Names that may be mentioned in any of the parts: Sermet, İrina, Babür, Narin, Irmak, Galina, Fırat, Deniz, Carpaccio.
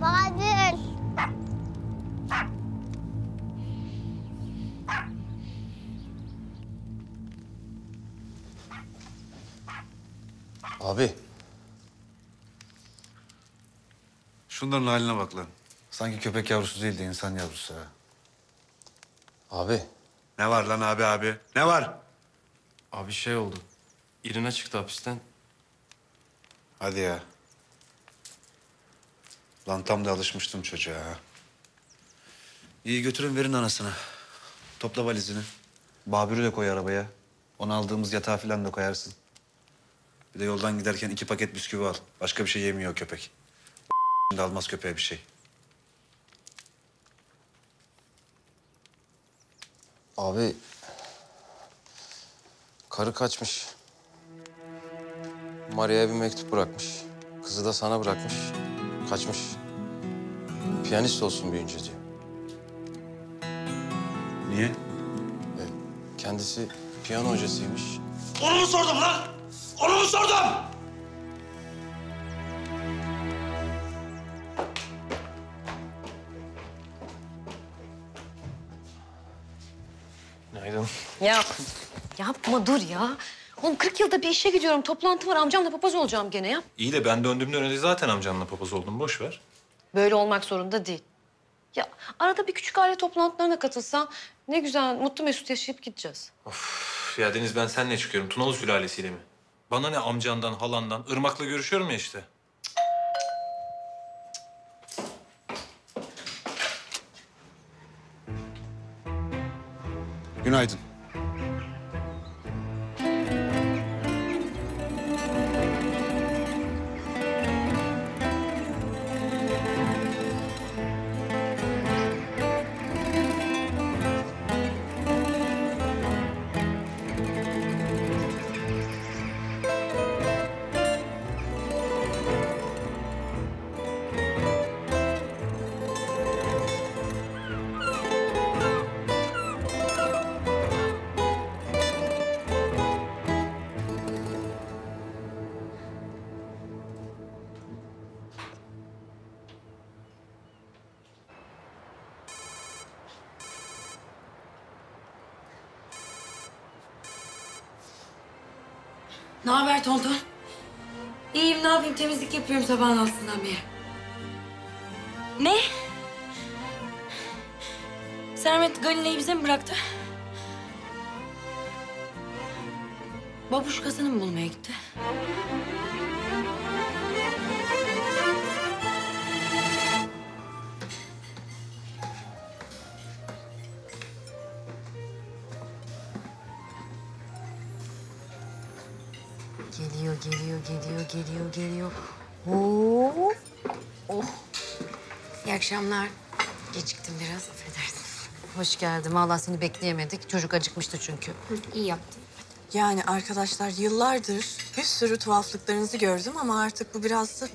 Babür. Abi. Şunların haline bak lan. Sanki köpek yavrusu değil de insan yavrusu ha. Abi. Ne var lan abi? Ne var? Abi şey oldu. İrina çıktı hapisten. Hadi ya. Lan tam da alışmıştım çocuğa ha. İyi götürün verin anasına. Topla valizini. Babür'ü de koy arabaya. Onu aldığımız yatağa falan da koyarsın. Bir de yoldan giderken 2 paket bisküvi al. Başka bir şey yemiyor köpek. Şimdi almaz köpeğe bir şey. Abi... Karı kaçmış. Maria'ya bir mektup bırakmış. Kızı da sana bırakmış. Kaçmış. Piyanist olsun büyünce diyor. Niye? Kendisi piyano hocasıymış. Onu mu sordum lan? Onu mu sordum? Günaydın. Yapma dur ya. Oğlum 40 yılda bir işe gidiyorum. Toplantı var. Amcamla papaz olacağım gene ya. İyi de ben döndüğümde önce zaten amcamla papaz oldum. Boş ver. Böyle olmak zorunda değil. Ya arada bir küçük aile toplantılarına katılsan ne güzel mutlu mesut yaşayıp gideceğiz. Of ya Deniz ben seninle çıkıyorum. Tunalı sülalesiyle mi? Bana ne amcandan, halandan? Irmak'la görüşüyorum ya işte. Günaydın. Ne haber Tonton? İyiyim, ne yapayım? Temizlik yapıyorum sabahın altından beri. Ne? Sermet Galina'yı bize mi bıraktı? Babuşkasını mı bulmaya gitti? Geliyor. Oo. Oh. İyi akşamlar. Geciktim biraz, affedersin. Hoş geldin. Vallahi seni bekleyemedik. Çocuk acıkmıştı çünkü. İyi yaptın. Yani arkadaşlar yıllardır bir sürü tuhaflıklarınızı gördüm ama artık bu biraz da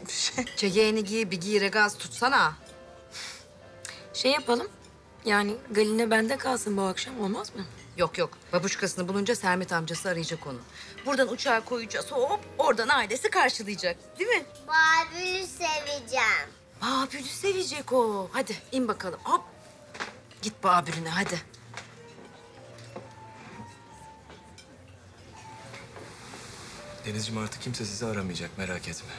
şey. Yeğeni giy, bir giyre gaz tutsana. Şey yapalım. Yani Galina bende kalsın bu akşam olmaz mı? Yok. Babuşkasını bulunca Sermet amcası arayacak onu. Buradan uçağa koyacağız hop, oradan ailesi karşılayacak. Değil mi? Babür'ü seveceğim. Babür'ü sevecek o. Hadi in bakalım hop. Git Babür'üne hadi. Denizciğim artık kimse sizi aramayacak merak etme.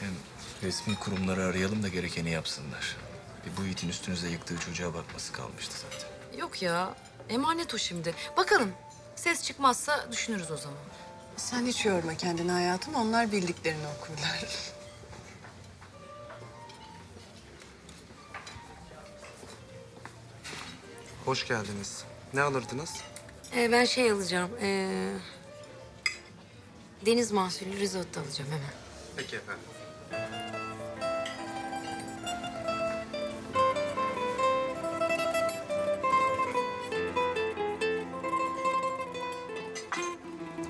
Hem resmi kurumları arayalım da gerekeni yapsınlar. Bu yiğitin üstünüze yıktığı çocuğa bakması kalmıştı zaten. Yok ya, emanet o şimdi. Bakalım, ses çıkmazsa düşünürüz o zaman. Sen hiç yorma kendini hayatım, onlar bildiklerini okurlar. Hoş geldiniz. Ne alırdınız? Ben şey alacağım, deniz mahsulü risotto alacağım hemen. Peki efendim.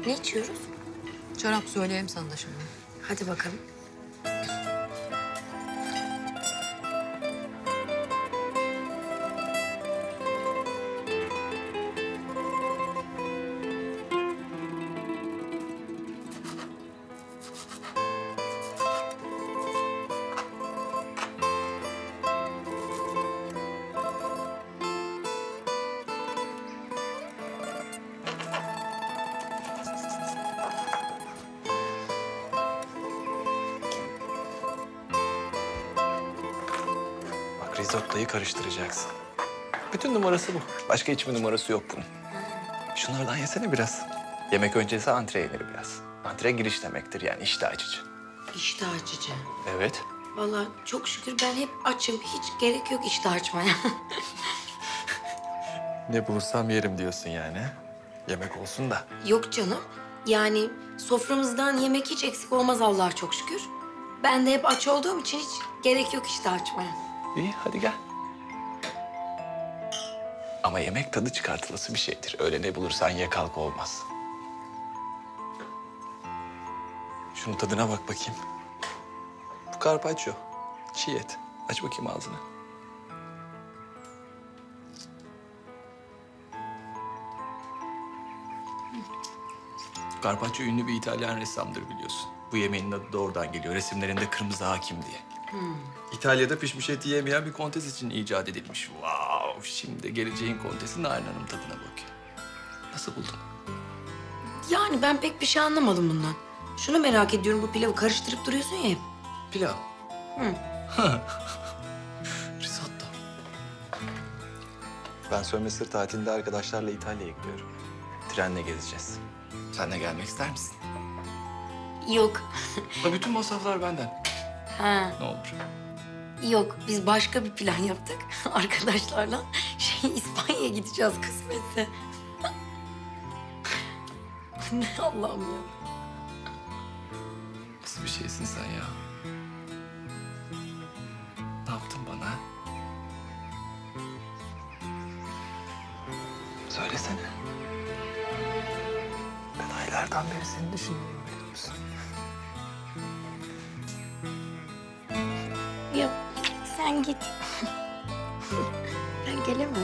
Ne içiyoruz? Çorap söyleyeyim sana da şimdi. Hadi bakalım. risottoyu karıştıracaksın. Bütün numarası bu. Başka hiçbir numarası yok bunun. Şunlardan yesene biraz. Yemek öncesi antreye yenir biraz. Antre giriş demektir yani, iştah açıcı. İştah açıcı? Evet. Vallahi çok şükür ben hep açım. Hiç gerek yok iştah açmaya. Ne bulursam yerim diyorsun yani. Yemek olsun da. Yok canım. Yani soframızdan yemek hiç eksik olmaz Allah'a çok şükür. Ben de hep aç olduğum için hiç gerek yok iştah açmaya. İyi, hadi gel. Ama yemek tadı çıkartılası bir şeydir. Öyle ne bulursan ye kalk olmaz. Şunun tadına bak bakayım. Bu carpaccio, çiğ et. Aç bakayım ağzını. Carpaccio ünlü bir İtalyan ressamdır biliyorsun. Bu yemeğin adı da oradan geliyor. Resimlerinde kırmızı hakim diye. Hmm. İtalya'da pişmiş et yiyemeyen bir kontes için icat edilmiş. Wow! Şimdi geleceğin kontesi Narin Hanım tadına bakıyor. Nasıl buldun? Yani ben pek bir şey anlamadım bundan. Şunu merak ediyorum, bu pilavı karıştırıp duruyorsun ya hep. Pilav? Hı. Risotto. Ben sömestr tatilinde arkadaşlarla İtalya'ya gidiyorum. Trenle gezeceğiz. Sen de gelmek ister misin? Yok. Ya bütün masraflar benden. Ha. Ne olur. Yok, biz başka bir plan yaptık arkadaşlarla. İspanya'ya gideceğiz kısmetse. Ne Allah'ım ya. Nasıl bir şeysin sen ya? Ne yaptın bana? Söylesene. Ben aylardan beri seni düşünüyorum. Yok, sen git. Ben gelemem.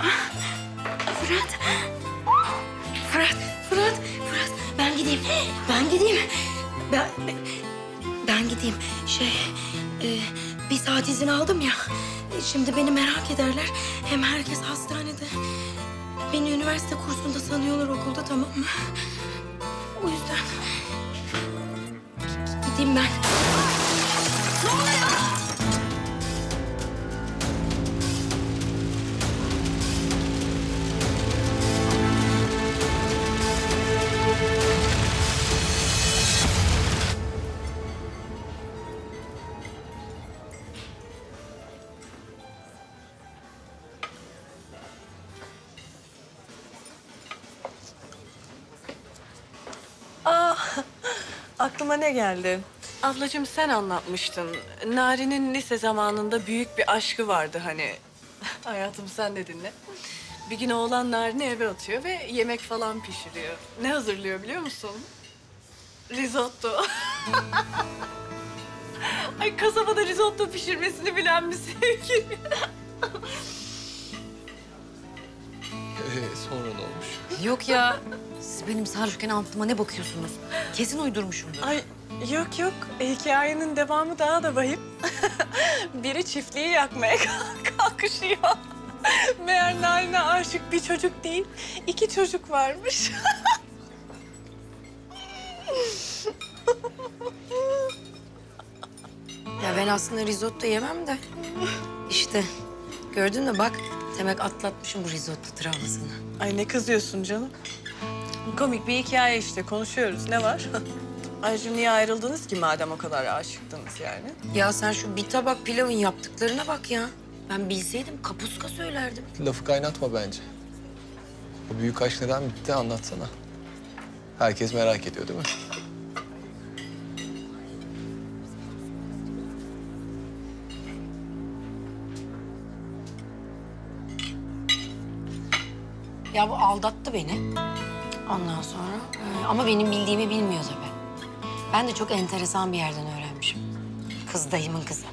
Ah, Fırat. Ben gideyim. Bir saat izin aldım ya. Şimdi beni merak ederler. Hem herkes hastanede. Beni üniversite kursunda sanıyorlar okulda, tamam mı? O yüzden... Gideyim ben. Ne oluyor? Aklıma ne geldi? Ablacığım sen anlatmıştın. Narin'in lise zamanında büyük bir aşkı vardı hani. Hayatım sen de dinle. Bir gün oğlan Narin'i eve atıyor ve yemek falan pişiriyor. Ne hazırlıyor biliyor musun? Risotto. Ay kasabada risotto pişirmesini bilen bir sevgili. Sonra ne olmuş? Yok ya. Siz benim sarhoşken altıma ne bakıyorsunuz? Kesin uydurmuşumdur. Ay yok. Hikayenin devamı daha da vahim. Biri çiftliği yakmaya kalkışıyor. Meğer Narin'e aşık bir çocuk değil, 2 çocuk varmış. Ya ben aslında risotto yemem de. İşte gördün mü bak. Demek atlatmışım bu risotto travmasını. Ay ne kızıyorsun canım? Komik bir hikaye işte, konuşuyoruz. Ne var? Ayrıca niye ayrıldınız ki madem o kadar aşıktınız yani? Ya sen şu bir tabak pilavın yaptıklarına bak ya. Ben bilseydim kapuska söylerdim. Lafı kaynatma bence. Bu büyük aşk neden bitti anlatsana. Herkes merak ediyor değil mi? Ya bu aldattı beni. Ondan sonra ama benim bildiğimi bilmiyor tabii. Ben de çok enteresan bir yerden öğrenmişim. Kız dayımın kızı.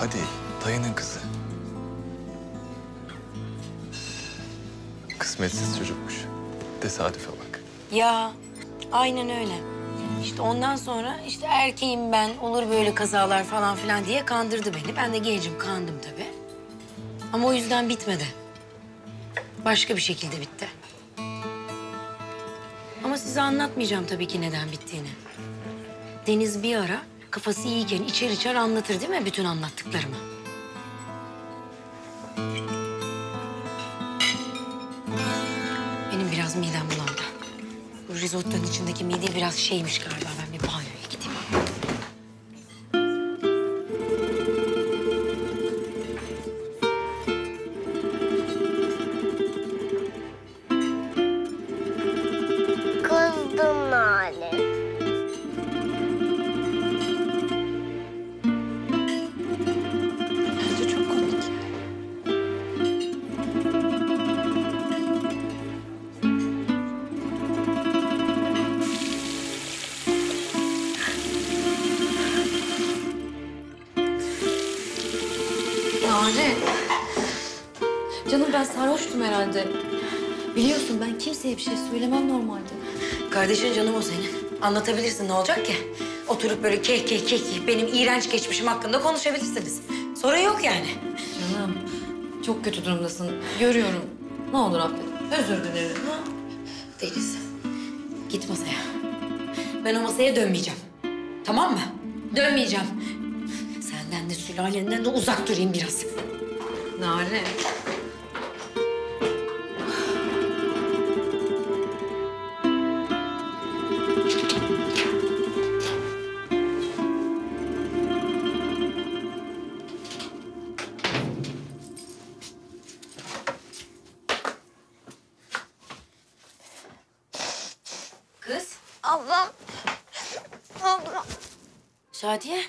Hadi dayının kızı. Kısmetsiz çocukmuş. Tesadüfe bak. Ya aynen öyle. İşte ondan sonra işte erkeğim ben, olur böyle kazalar falan filan diye kandırdı beni. Ben de gencim kandım tabii. Ama o yüzden bitmedi. başka bir şekilde bitti. Ama size anlatmayacağım tabii ki neden bittiğini. Deniz bir ara kafası iyiyken içer içer anlatır değil mi bütün anlattıklarımı? Benim biraz midem bulandı. Bu risottonun içindeki mide biraz şeymiş galiba. Ben bir banyoya gideyim. Canım ben sarhoştum herhalde. Biliyorsun ben kimseye bir şey söylemem normalde. Kardeşin canım o senin. Anlatabilirsin, ne olacak ki? Oturup böyle keh benim iğrenç geçmişim hakkında konuşabilirsiniz. Sorun yok yani. Canım çok kötü durumdasın. Görüyorum. Ne olur affet. Özür dilerim. Deniz git masaya. Ben o masaya dönmeyeceğim. Tamam mı? Dönmeyeceğim. Senden de sülalenden de uzak durayım biraz. Narin. Kız. Abla. Abla. Şadiye.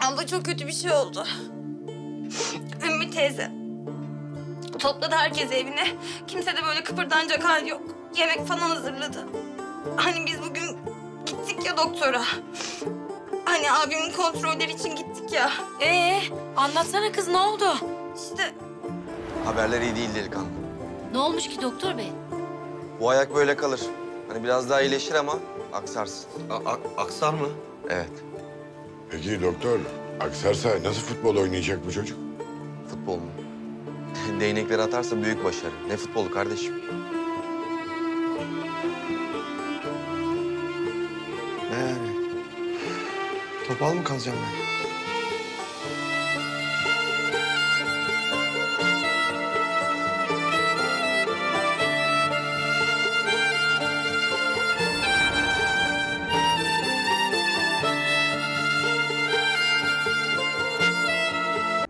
Abla çok kötü bir şey oldu. Ümmü teyze topladı herkesi evine. Kimse de böyle kıpırdanacak hal yok. Yemek falan hazırladı. Hani biz bugün gittik ya doktora. Hani abimin kontrolleri için gittik ya. Anlatsana kız, ne oldu? İşte. Haberler iyi değil delikanlı. Ne olmuş ki doktor bey? Bu ayak böyle kalır. Hani biraz daha iyileşir ama aksarsın. Aksar mı? Evet. Peki doktor, aksarsa nasıl futbol oynayacak bu çocuk? Futbol mu? Değnekleri atarsa büyük başarı. Ne futbolu kardeşim? Ne yani? Topal mı kalacağım ben?